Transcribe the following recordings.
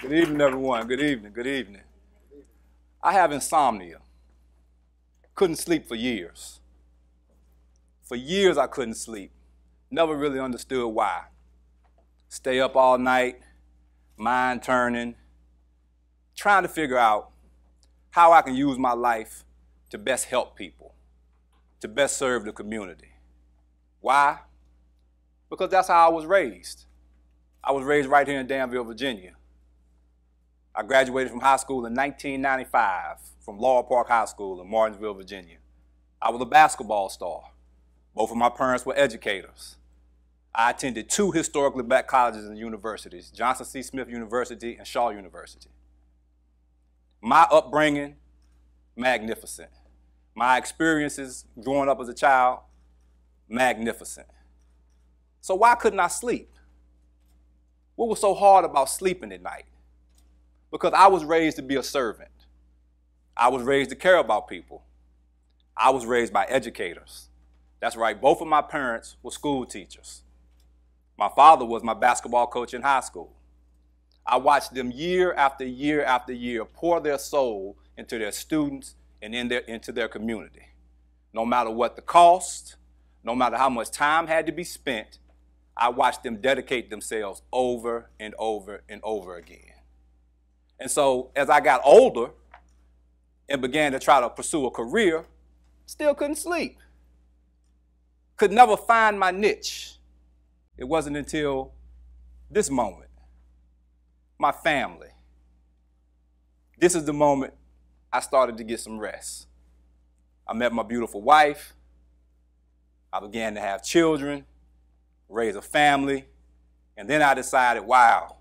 Good evening, everyone. Good evening, good evening. I have insomnia. Couldn't sleep for years. For years I couldn't sleep. Never really understood why. Stay up all night, mind turning, trying to figure out how I can use my life to best help people, to best serve the community. Why? Because that's how I was raised. I was raised right here in Danville, Virginia. I graduated from high school in 1995 from Laurel Park High School in Martinsville, Virginia. I was a basketball star. Both of my parents were educators. I attended two historically black colleges and universities, Johnson C. Smith University and Shaw University. My upbringing, magnificent. My experiences growing up as a child, magnificent. So why couldn't I sleep? What was so hard about sleeping at night? Because I was raised to be a servant. I was raised to care about people. I was raised by educators. That's right, both of my parents were school teachers. My father was my basketball coach in high school. I watched them year after year after year pour their soul into their students and into their community. No matter what the cost, no matter how much time had to be spent, I watched them dedicate themselves over and over and over again. And so as I got older and began to try to pursue a career, still couldn't sleep. Could never find my niche. It wasn't until this moment, my family. This is the moment I started to get some rest. I met my beautiful wife. I began to have children, raise a family, and then I decided, wow,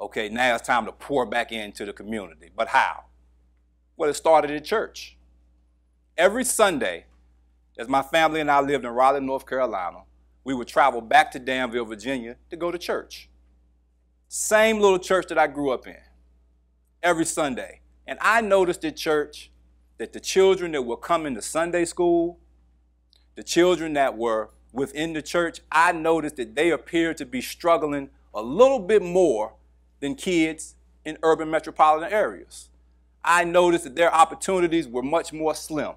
okay, now it's time to pour back into the community. But how? Well, it started at church. Every Sunday, as my family and I lived in Raleigh, North Carolina, we would travel back to Danville, Virginia to go to church. Same little church that I grew up in, every Sunday. And I noticed at church that the children that were coming to Sunday school, the children that were within the church, I noticed that they appeared to be struggling a little bit more than kids in urban metropolitan areas. I noticed that their opportunities were much more slim.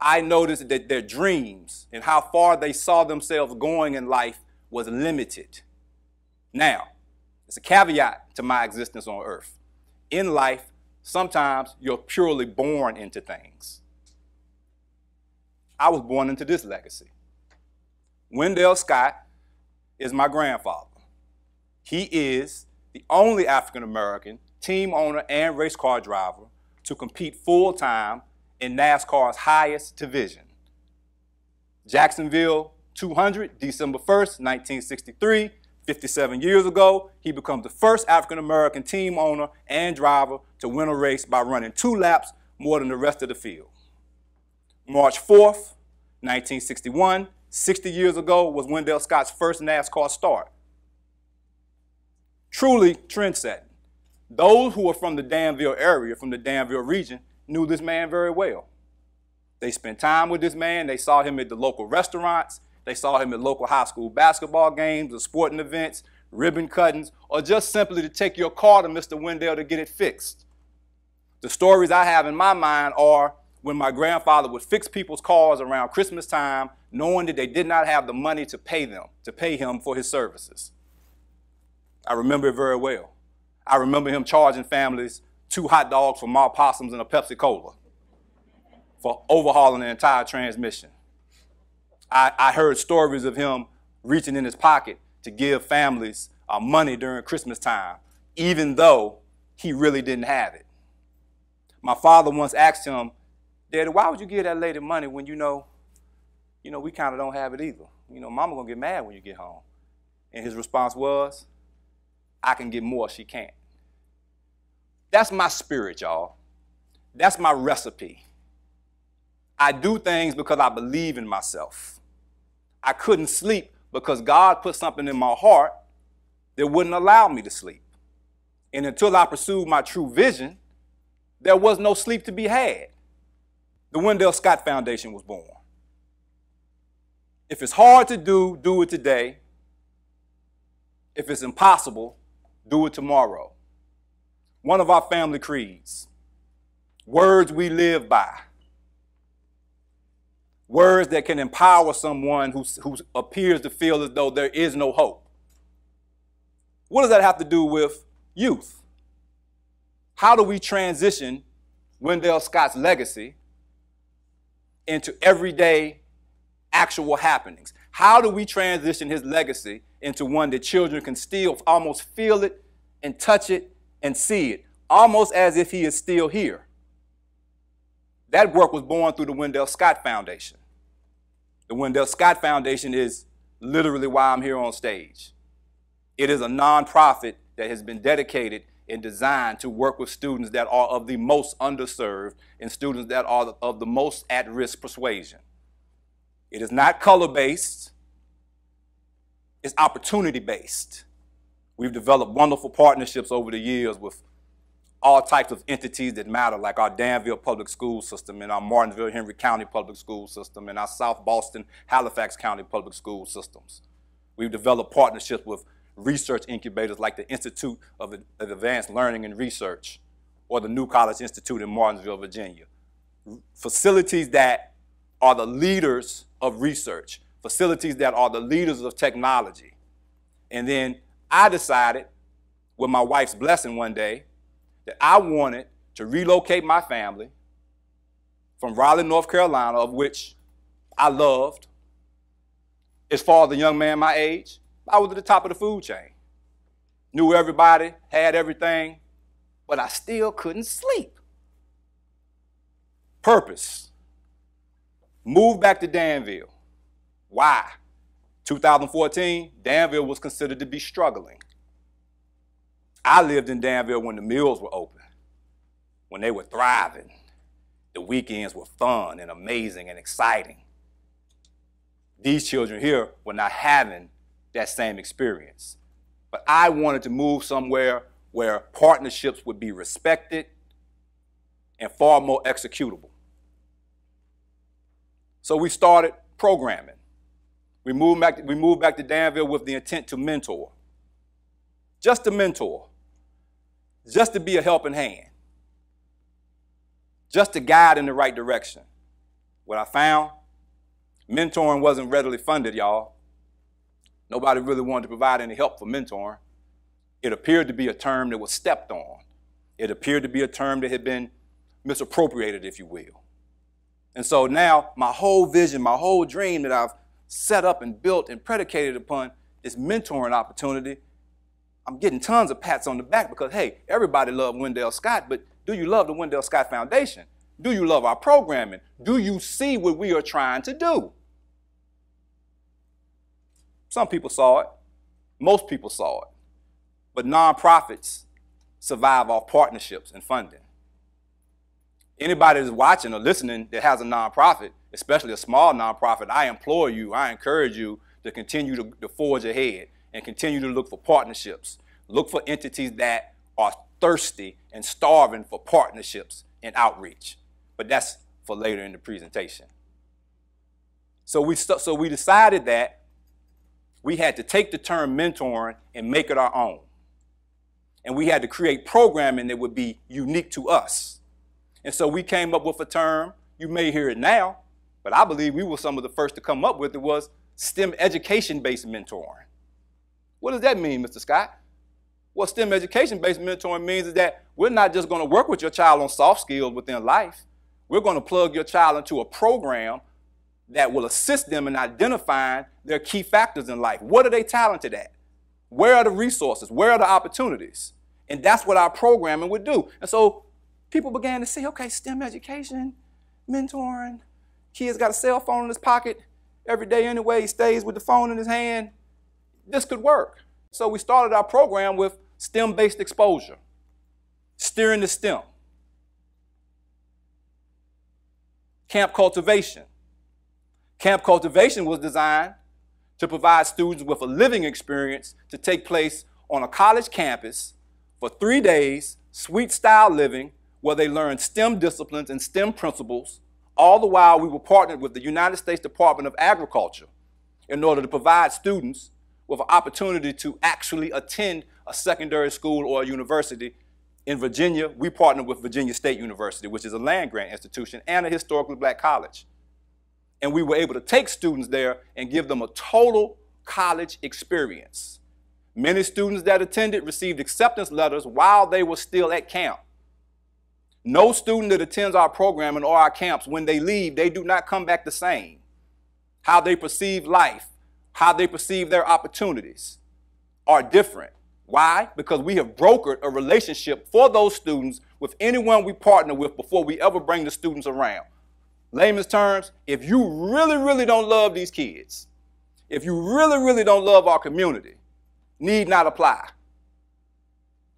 I noticed that their dreams and how far they saw themselves going in life was limited. Now, it's a caveat to my existence on earth. In life, sometimes you're purely born into things. I was born into this legacy. Wendell Scott is my grandfather. He is the only African-American team owner and race car driver to compete full-time in NASCAR's highest division. Jacksonville 200, December 1st, 1963, 57 years ago, he becomes the first African-American team owner and driver to win a race by running 2 laps more than the rest of the field. March 4th, 1961, 60 years ago was Wendell Scott's first NASCAR start. Truly trendsetting. Those who are from the Danville area, from the Danville region, knew this man very well. They spent time with this man. They saw him at the local restaurants. They saw him at local high school basketball games or sporting events, ribbon cuttings, or just simply to take your car to Mr. Wendell to get it fixed. The stories I have in my mind are when my grandfather would fix people's cars around Christmas time, knowing that they did not have the money to pay him for his services. I remember it very well. I remember him charging families 2 hot dogs for mild possums and a Pepsi Cola for overhauling the entire transmission. I heard stories of him reaching in his pocket to give families money during Christmas time, even though he really didn't have it. My father once asked him, "Daddy, why would you give that lady money when you know we kind of don't have it either? You know, Mama gonna get mad when you get home." And his response was, "I can get more, she can't." That's my spirit, y'all. That's my recipe. I do things because I believe in myself. I couldn't sleep because God put something in my heart that wouldn't allow me to sleep. And until I pursued my true vision, there was no sleep to be had. The Wendell Scott Foundation was born. If it's hard to do, do it today. If it's impossible, do it tomorrow. One of our family creeds, words we live by, words that can empower someone who appears to feel as though there is no hope. What does that have to do with youth? How do we transition Wendell Scott's legacy into everyday actual happenings? How do we transition his legacy into one that children can still almost feel it and touch it and see it, almost as if he is still here? That work was born through the Wendell Scott Foundation. The Wendell Scott Foundation is literally why I'm here on stage. It is a nonprofit that has been dedicated and designed to work with students that are of the most underserved and students that are of the most at-risk persuasion. It is not color-based, it's opportunity-based. We've developed wonderful partnerships over the years with all types of entities that matter, like our Danville Public School System and our Martinsville-Henry County Public School System and our South Boston-Halifax County Public School Systems. We've developed partnerships with research incubators like the Institute of Advanced Learning and Research or the New College Institute in Martinsville, Virginia. Facilities that are the leaders of research, facilities that are the leaders of technology. And then I decided, with my wife's blessing one day, that I wanted to relocate my family from Raleigh, North Carolina, of which I loved. As far as a young man my age, I was at the top of the food chain. Knew everybody, had everything, but I still couldn't sleep. Purpose. Moved back to Danville. Why? 2014, Danville was considered to be struggling. I lived in Danville when the mills were open, when they were thriving. The weekends were fun and amazing and exciting. These children here were not having that same experience. But I wanted to move somewhere where partnerships would be respected and far more executable. So we started programming. We moved back to Danville with the intent to mentor. Just to mentor, just to be a helping hand, just to guide in the right direction. What I found, mentoring wasn't readily funded, y'all. Nobody really wanted to provide any help for mentoring. It appeared to be a term that was stepped on. It appeared to be a term that had been misappropriated, if you will. And so now my whole vision, my whole dream that I've set up and built and predicated upon this mentoring opportunity, I'm getting tons of pats on the back because, hey, everybody loved Wendell Scott, but do you love the Wendell Scott Foundation? Do you love our programming? Do you see what we are trying to do? Some people saw it. Most people saw it. But nonprofits survive off partnerships and funding. Anybody that's watching or listening that has a nonprofit, especially a small nonprofit, I implore you, I encourage you to continue to forge ahead and continue to look for partnerships. Look for entities that are thirsty and starving for partnerships and outreach. But that's for later in the presentation. So we decided that we had to take the term mentoring and make it our own. And we had to create programming that would be unique to us. And so we came up with a term, you may hear it now, but I believe we were some of the first to come up with it, was STEM education-based mentoring. What does that mean, Mr. Scott? What STEM education-based mentoring means is that we're not just going to work with your child on soft skills within life. We're going to plug your child into a program that will assist them in identifying their key factors in life. What are they talented at? Where are the resources? Where are the opportunities? And that's what our programming would do. And so people began to see, okay, STEM education, mentoring, kid's got a cell phone in his pocket every day anyway, he stays with the phone in his hand. This could work. So we started our program with STEM-based exposure, Steer into STEM, Camp Cultivation. Camp Cultivation was designed to provide students with a living experience to take place on a college campus for 3 days, suite-style living, where they learn STEM disciplines and STEM principles. All the while, we were partnered with the United States Department of Agriculture in order to provide students with an opportunity to actually attend a secondary school or a university. In Virginia, we partnered with Virginia State University, which is a land-grant institution and a historically black college. And we were able to take students there and give them a total college experience. Many students that attended received acceptance letters while they were still at camp. No student that attends our programming or our camps, when they leave, they do not come back the same. How they perceive life, how they perceive their opportunities are different. Why? Because we have brokered a relationship for those students with anyone we partner with before we ever bring the students around. Layman's terms, if you really, really don't love these kids, if you really, really don't love our community, need not apply.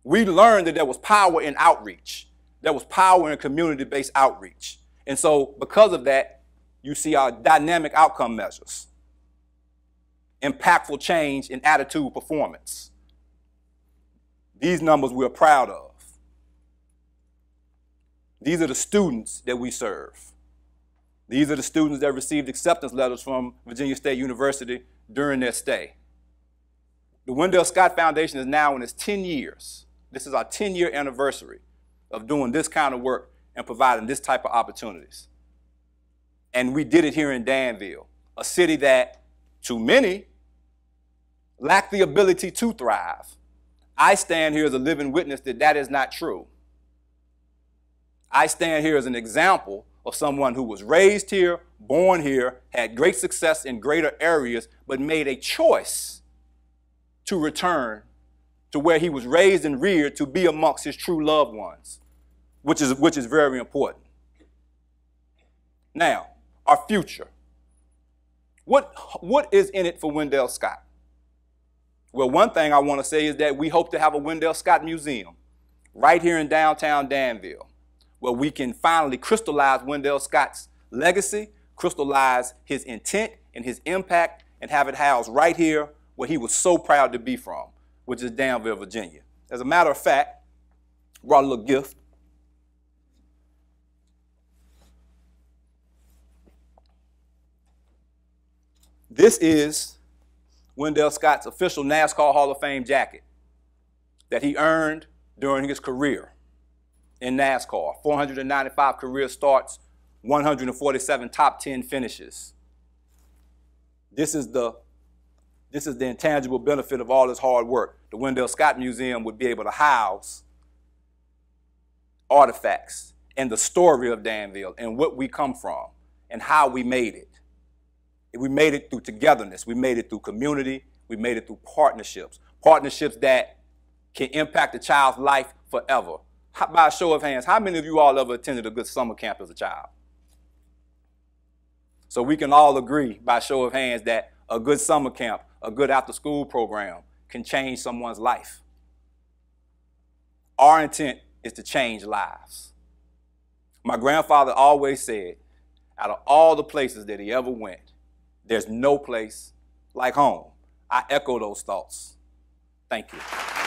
We learned that there was power in outreach. There was power in community-based outreach. And so because of that, you see our dynamic outcome measures, impactful change in attitude performance. These numbers we're proud of. These are the students that we serve. These are the students that received acceptance letters from Virginia State University during their stay. The Wendell Scott Foundation is now in its 10 years. This is our 10-year anniversary of doing this kind of work and providing this type of opportunities. And we did it here in Danville, a city that, to many, lacked the ability to thrive. I stand here as a living witness that that is not true. I stand here as an example of someone who was raised here, born here, had great success in greater areas, but made a choice to return to where he was raised and reared to be amongst his true loved ones, which is very important. Now, our future. What is in it for Wendell Scott? Well, one thing I want to say is that we hope to have a Wendell Scott Museum right here in downtown Danville, where we can finally crystallize Wendell Scott's legacy, crystallize his intent and his impact, and have it housed right here where he was so proud to be from, which is Danville, Virginia. As a matter of fact, I brought a little gift. This is Wendell Scott's official NASCAR Hall of Fame jacket that he earned during his career in NASCAR. 495 career starts, 147 top 10 finishes. This is the intangible benefit of all his hard work. The Wendell Scott Museum would be able to house artifacts and the story of Danville and what we come from and how we made it. We made it through togetherness. We made it through community. We made it through partnerships. Partnerships that can impact a child's life forever. By a show of hands, how many of you all ever attended a good summer camp as a child? So we can all agree by a show of hands that a good summer camp, a good after-school program can change someone's life. Our intent is to change lives. My grandfather always said, out of all the places that he ever went, there's no place like home. I echo those thoughts. Thank you.